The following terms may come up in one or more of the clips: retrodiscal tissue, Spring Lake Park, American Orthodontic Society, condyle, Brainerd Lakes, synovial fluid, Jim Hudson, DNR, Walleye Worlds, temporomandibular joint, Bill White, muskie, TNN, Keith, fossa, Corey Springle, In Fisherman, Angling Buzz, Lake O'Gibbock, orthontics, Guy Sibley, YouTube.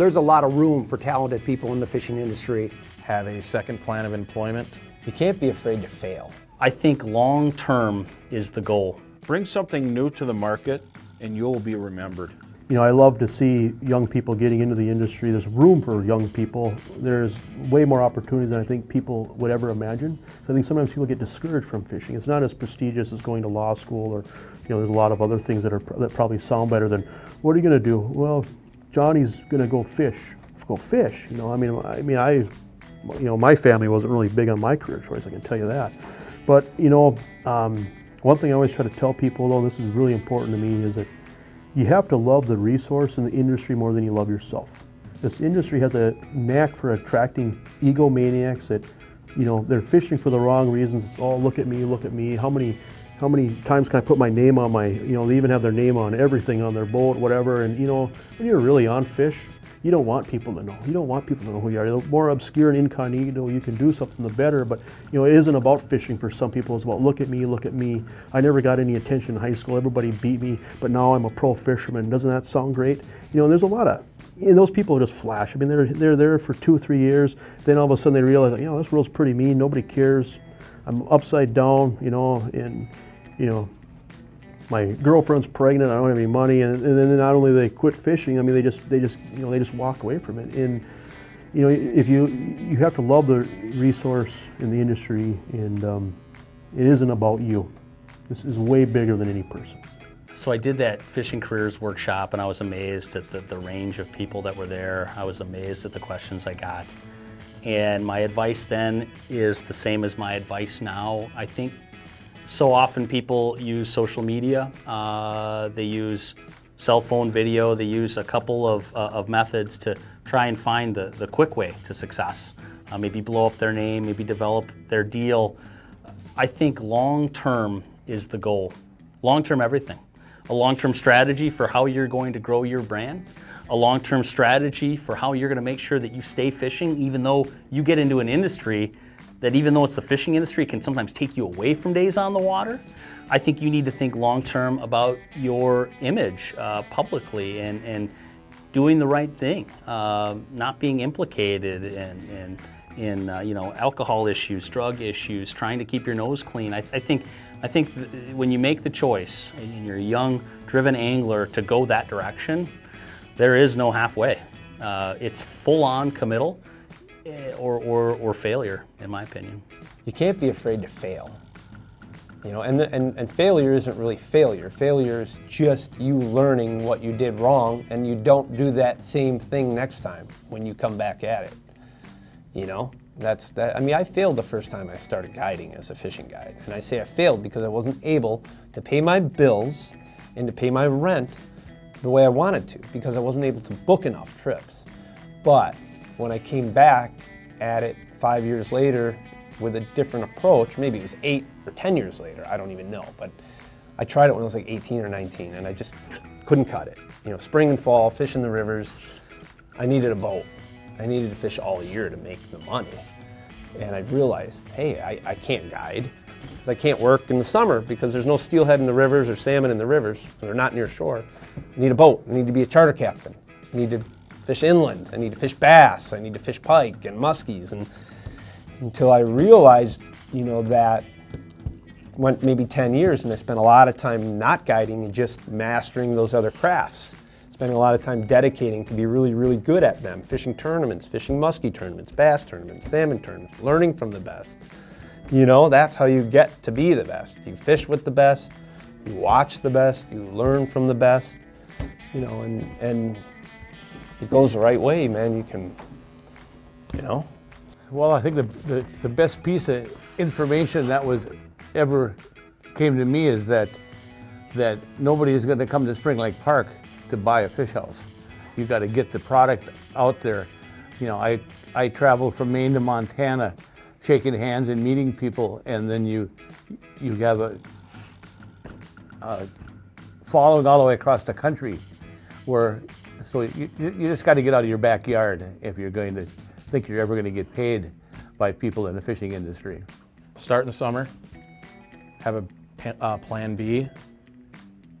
there's a lot of room for talented people in the fishing industry. Have a second plan of employment. You can't be afraid to fail. I think long term is the goal. Bring something new to the market and you'll be remembered. You know, I love to see young people getting into the industry. There's room for young people. There's way more opportunities than I think people would ever imagine. So I think sometimes people get discouraged from fishing. It's not as prestigious as going to law school, or, you know, there's a lot of other things that probably sound better than, what are you gonna do? Well, Johnny's gonna go fish. Let's go fish, you know? I mean, you know, my family wasn't really big on my career choice, I can tell you that. But, you know, one thing I always try to tell people, though, this is really important to me, is that you have to love the resource and the industry more than you love yourself. This industry has a knack for attracting egomaniacs that, you know, they're fishing for the wrong reasons. It's all, look at me, look at me. How many times can I put my name on my, you know, they even have their name on everything on their boat, whatever. And, you know, when you're really on fish, you don't want people to know. You don't want people to know who you are. The more obscure and incognito you can do something, the better. But, you know, it isn't about fishing for some people. It's about, look at me, look at me. I never got any attention in high school. Everybody beat me, but now I'm a pro fisherman. Doesn't that sound great? You know, and there's a lot of, and those people just flash. I mean, they're there for 2 or 3 years. Then all of a sudden they realize, you know, this world's pretty mean. Nobody cares. I'm upside down, you know, and, you know, my girlfriend's pregnant, I don't have any money, and then not only they quit fishing, I mean, they just you know, they just walk away from it. And, you know, if you have to love the resource in the industry, and it isn't about you. This is way bigger than any person. So I did that fishing careers workshop, and I was amazed at the range of people that were there. I was amazed at the questions I got. And my advice then is the same as my advice now, I think. So often people use social media, they use cell phone video, they use a couple of methods to try and find the quick way to success. Maybe blow up their name, maybe develop their deal. I think long-term is the goal. Long-term everything. A long-term strategy for how you're going to grow your brand. A long-term strategy for how you're gonna make sure that you stay fishing, even though you get into an industry that, even though it's the fishing industry, can sometimes take you away from days on the water. I think you need to think long-term about your image publicly, and doing the right thing, not being implicated in you know, alcohol issues, drug issues, trying to keep your nose clean. I think when you make the choice and you're a young, driven angler to go that direction, there is no halfway. It's full-on committal. Or failure, in my opinion. You can't be afraid to fail, you know, and failure isn't really failure. Failure is just you learning what you did wrong, and you don't do that same thing next time when you come back at it, you know? I mean, I failed the first time I started guiding as a fishing guide, and I say I failed because I wasn't able to pay my bills and to pay my rent the way I wanted to, because I wasn't able to book enough trips. But when I came back at it 5 years later with a different approach, maybe it was 8 or 10 years later, I don't even know, but I tried it when I was like 18 or 19 and I just couldn't cut it. You know, spring and fall, fish in the rivers, I needed a boat. I needed to fish all year to make the money. And I realized, hey, I can't guide, because I can't work in the summer because there's no steelhead in the rivers or salmon in the rivers, and they're not near shore. I need a boat, I need to be a charter captain, I need to fish inland, I need to fish bass, I need to fish pike and muskies. And until I realized, you know, that went maybe 10 years and I spent a lot of time not guiding and just mastering those other crafts, spending a lot of time dedicating to be really, really good at them, fishing tournaments, fishing muskie tournaments, bass tournaments, salmon tournaments, learning from the best. You know, that's how you get to be the best. You fish with the best, you watch the best, you learn from the best, you know, and it goes the right way, man. You can, you know. Well, I think the best piece of information that was ever came to me is that nobody is going to come to Spring Lake Park to buy a fish house. You got to get the product out there. You know, I traveled from Maine to Montana, shaking hands and meeting people, and then you have a following all the way across the country where. So you just got to get out of your backyard if you're going to think you're ever going to get paid by people in the fishing industry. Start in the summer, have a plan B,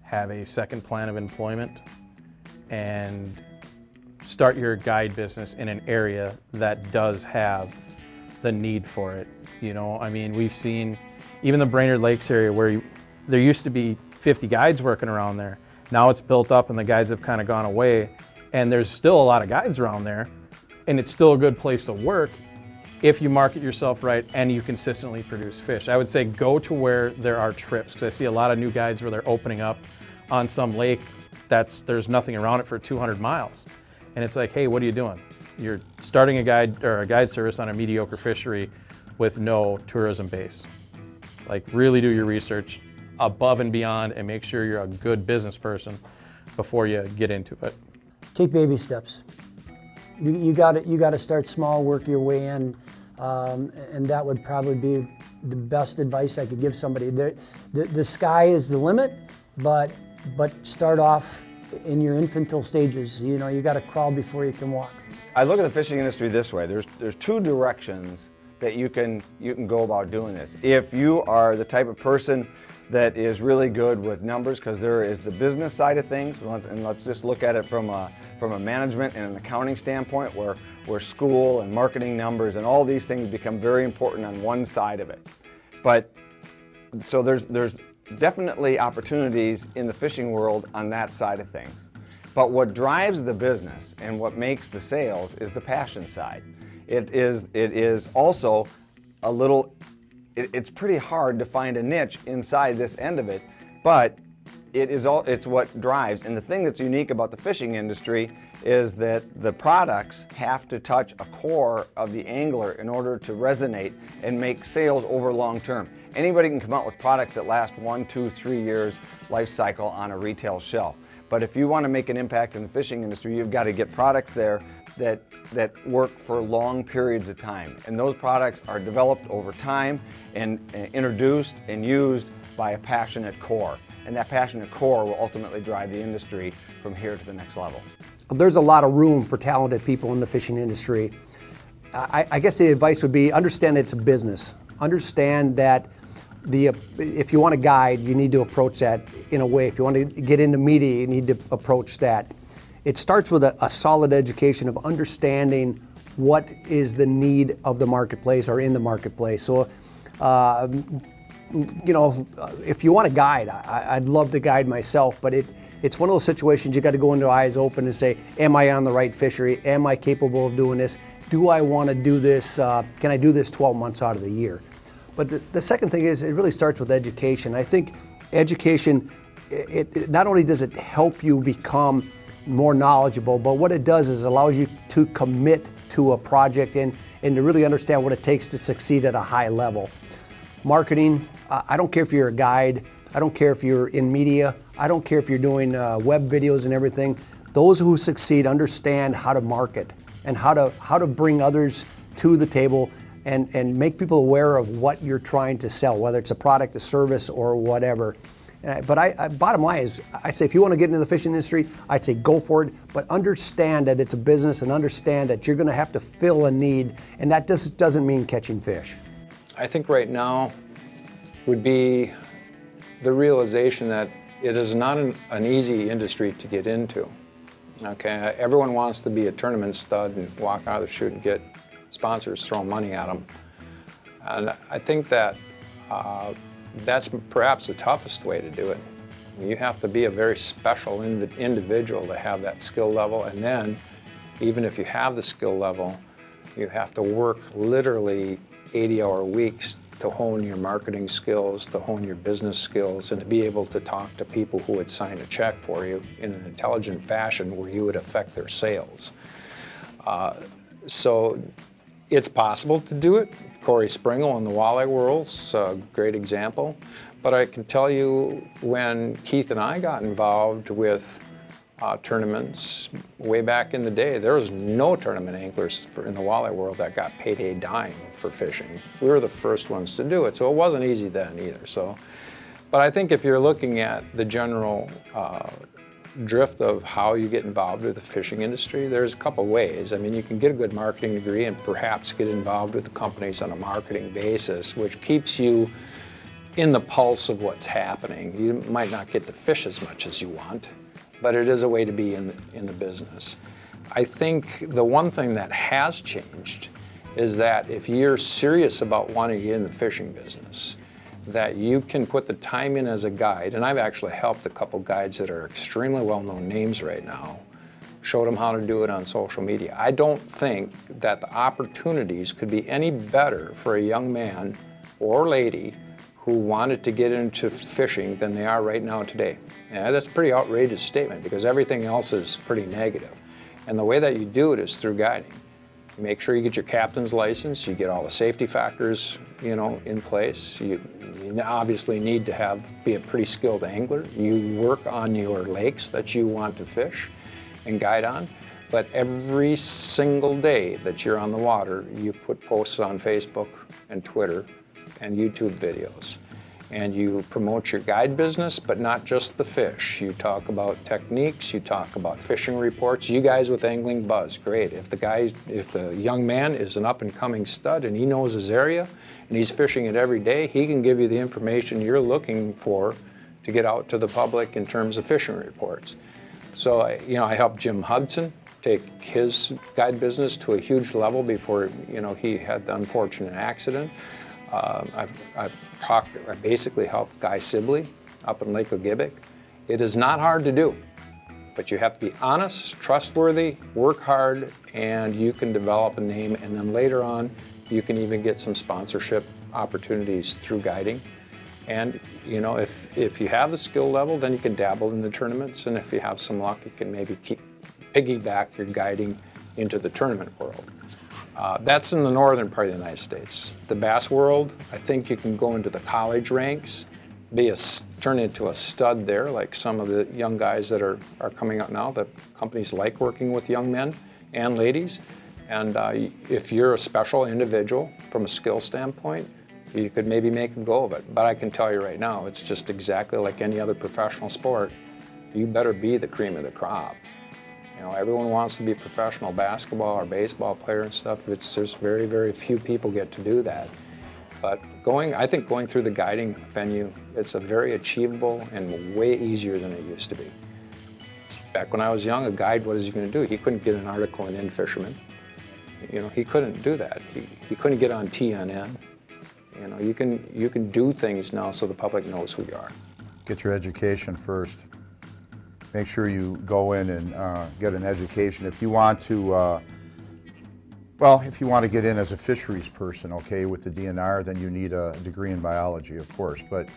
have a second plan of employment, and start your guide business in an area that does have the need for it. You know, I mean, we've seen even the Brainerd Lakes area where there used to be 50 guides working around there. Now it's built up and the guides have kind of gone away, and there's still a lot of guides around there, and it's still a good place to work if you market yourself right and you consistently produce fish. I would say go to where there are trips, because I see a lot of new guides where they're opening up on some lake there's nothing around it for 200 miles. And it's like, hey, what are you doing? You're starting a guide or a guide service on a mediocre fishery with no tourism base. Like, really do your research above and beyond and make sure you're a good business person before you get into it. Take baby steps. You got to start small, work your way in, and that would probably be the best advice I could give somebody. The sky is the limit, but start off in your infantile stages. You know, you got to crawl before you can walk. I look at the fishing industry this way. There's two directions that you can go about doing this. If you are the type of person that is really good with numbers, because there is the business side of things, and let's just look at it from a management and an accounting standpoint, where school and marketing numbers and all these things become very important on one side of it. But so there's definitely opportunities in the fishing world on that side of things. But what drives the business and what makes the sales is the passion side. It is also a little, it's pretty hard to find a niche inside this end of it, but it's what drives. And the thing that's unique about the fishing industry is that the products have to touch a core of the angler in order to resonate and make sales over long term. Anybody can come out with products that last 1, 2, 3 years life cycle on a retail shelf. But if you want to make an impact in the fishing industry, you've got to get products there that work for long periods of time. And those products are developed over time and introduced and used by a passionate core. And that passionate core will ultimately drive the industry from here to the next level. There's a lot of room for talented people in the fishing industry. I guess the advice would be understand it's a business. Understand that if you want to guide, you need to approach that in a way. If you want to get into media, you need to approach that. It starts with a solid education of understanding what is the need of the marketplace or in the marketplace. So, you know, if you want to guide, I'd love to guide myself, but it's one of those situations you got to go into eyes open and say, am I on the right fishery? Am I capable of doing this? Do I want to do this? Can I do this 12 months out of the year? But the second thing is, it really starts with education. I think education, it not only does it help you become more knowledgeable, but what it does is allows you to commit to a project and to really understand what it takes to succeed at a high level. Marketing, I don't care if you're a guide, I don't care if you're in media, I don't care if you're doing web videos and everything. Those who succeed understand how to market and how to bring others to the table and make people aware of what you're trying to sell, whether it's a product, a service, or whatever. But bottom line is, I say if you want to get into the fishing industry, I'd say go for it, but understand that it's a business and understand that you're going to have to fill a need, and that just doesn't mean catching fish. I think right now would be the realization that it is not an easy industry to get into. Okay, everyone wants to be a tournament stud and walk out of the chute and get sponsors throwing money at them. And I think that that's perhaps the toughest way to do it. You have to be a very special individual to have that skill level, and then even if you have the skill level, you have to work literally 80-hour weeks to hone your marketing skills, to hone your business skills, and to be able to talk to people who would sign a check for you in an intelligent fashion where you would affect their sales. So it's possible to do it. Corey Springle in the Walleye Worlds, a great example. But I can tell you when Keith and I got involved with tournaments way back in the day, there was no tournament anglers in the walleye world that got paid a dime for fishing. We were the first ones to do it, so it wasn't easy then either. So, but I think if you're looking at the general drift of how you get involved with the fishing industry, there's a couple ways. I mean, you can get a good marketing degree and perhaps get involved with the companies on a marketing basis, which keeps you in the pulse of what's happening. You might not get to fish as much as you want, but it is a way to be in the business. I think the one thing that has changed is that if you're serious about wanting to get in the fishing business, that you can put the time in as a guide. And I've actually helped a couple guides that are extremely well-known names right now, showed them how to do it on social media. I don't think that the opportunities could be any better for a young man or lady who wanted to get into fishing than they are right now today. And that's a pretty outrageous statement because everything else is pretty negative. And the way that you do it is through guiding. You make sure you get your captain's license, you get all the safety factors, you know, in place. You obviously need to be a pretty skilled angler. You work on your lakes that you want to fish and guide on. But every single day that you're on the water, you put posts on Facebook and Twitter and YouTube videos. And you promote your guide business, but not just the fish. You talk about techniques, you talk about fishing reports. You guys with Angling Buzz, great. If the young man is an up and coming stud and he knows his area and he's fishing it every day, he can give you the information you're looking for to get out to the public in terms of fishing reports. So, you know, I helped Jim Hudson take his guide business to a huge level before, you know, he had the unfortunate accident. I basically helped Guy Sibley up in Lake O'Gibbock. It is not hard to do, but you have to be honest, trustworthy, work hard, and you can develop a name, and then later on, you can even get some sponsorship opportunities through guiding. And, you know, if you have the skill level, then you can dabble in the tournaments, and if you have some luck, you can maybe piggyback your guiding into the tournament world. That's in the northern part of the United States. The bass world, I think you can go into the college ranks, turn into a stud there, like some of the young guys that are coming out now. The companies like working with young men and ladies. And if you're a special individual from a skill standpoint, you could maybe make a go of it. But I can tell you right now, it's just exactly like any other professional sport. You better be the cream of the crop. You know, everyone wants to be a professional basketball or baseball player and stuff. It's just very, very few people get to do that. But I think going through the guiding venue, it's a very achievable and way easier than it used to be. Back when I was young, a guide, what is he going to do? He couldn't get an article in In Fisherman. You know, he couldn't do that. He couldn't get on TNN. You know, you can do things now so the public knows who you are. Get your education first. Make sure you go in and get an education. If you want to, well, if you want to get in as a fisheries person, okay, with the DNR, then you need a degree in biology, of course. But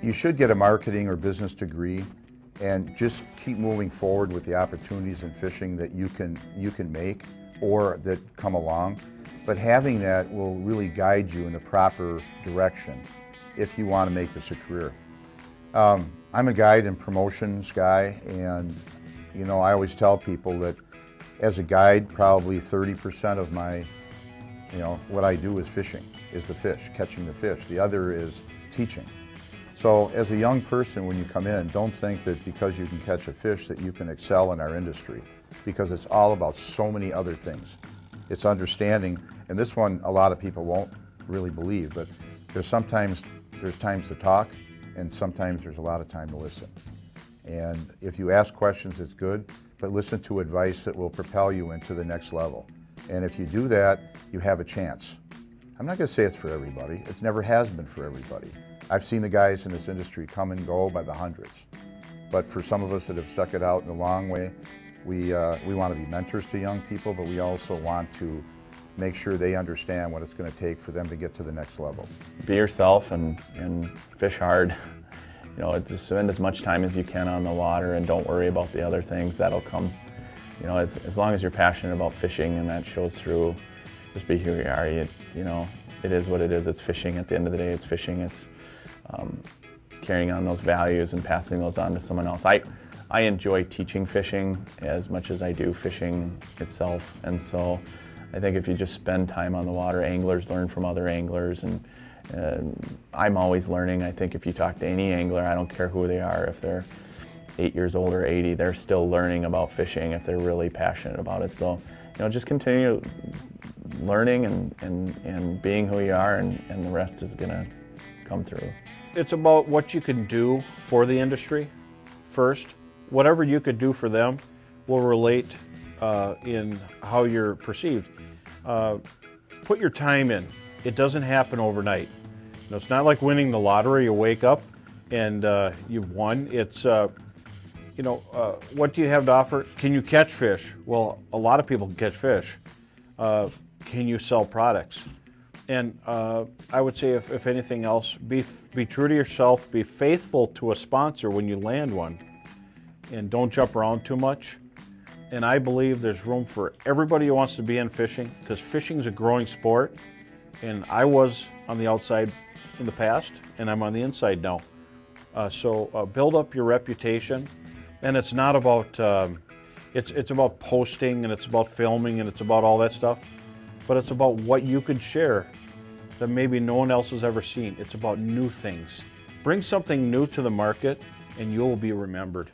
you should get a marketing or business degree and just keep moving forward with the opportunities in fishing that you can make or that come along. But having that will really guide you in the proper direction if you want to make this a career. I'm a guide and promotions guy, and you know, I always tell people that as a guide, probably 30% of my, you know, what I do is fishing, is the fish, catching the fish. The other is teaching. So as a young person, when you come in, don't think that because you can catch a fish that you can excel in our industry, because it's all about so many other things. It's understanding, and this one a lot of people won't really believe, but there's times to talk, and sometimes there's a lot of time to listen. And if you ask questions, it's good, but listen to advice that will propel you into the next level. And if you do that, you have a chance. I'm not gonna say it's for everybody. It never has been for everybody. I've seen the guys in this industry come and go by the hundreds. But for some of us that have stuck it out in a long way, we want to be mentors to young people, but we also want to make sure they understand what it's going to take for them to get to the next level. Be yourself and fish hard. You know, just spend as much time as you can on the water and don't worry about the other things that'll come. You know, as long as you're passionate about fishing and that shows through, just be who you are. You know, it is what it is. It's fishing. At the end of the day, it's fishing. It's carrying on those values and passing those on to someone else. I enjoy teaching fishing as much as I do fishing itself, and so I think if you just spend time on the water, anglers learn from other anglers, and I'm always learning. I think if you talk to any angler, I don't care who they are, if they're 8 years old or 80, they're still learning about fishing if they're really passionate about it. So, you know, just continue learning and being who you are, and the rest is gonna come through. It's about what you can do for the industry first. Whatever you could do for them, will relate in how you're perceived. Put your time in. It doesn't happen overnight. You know, it's not like winning the lottery. You wake up and you've won. It's, you know, what do you have to offer? Can you catch fish? Well, a lot of people can catch fish. Can you sell products? And I would say, if anything else, be true to yourself, be faithful to a sponsor when you land one, and don't jump around too much. And I believe there's room for everybody who wants to be in fishing, because fishing is a growing sport, and I was on the outside in the past, and I'm on the inside now. So build up your reputation, and it's not about, it's about posting, and it's about filming, and it's about all that stuff, but it's about what you could share that maybe no one else has ever seen. It's about new things. Bring something new to the market, and you'll be remembered.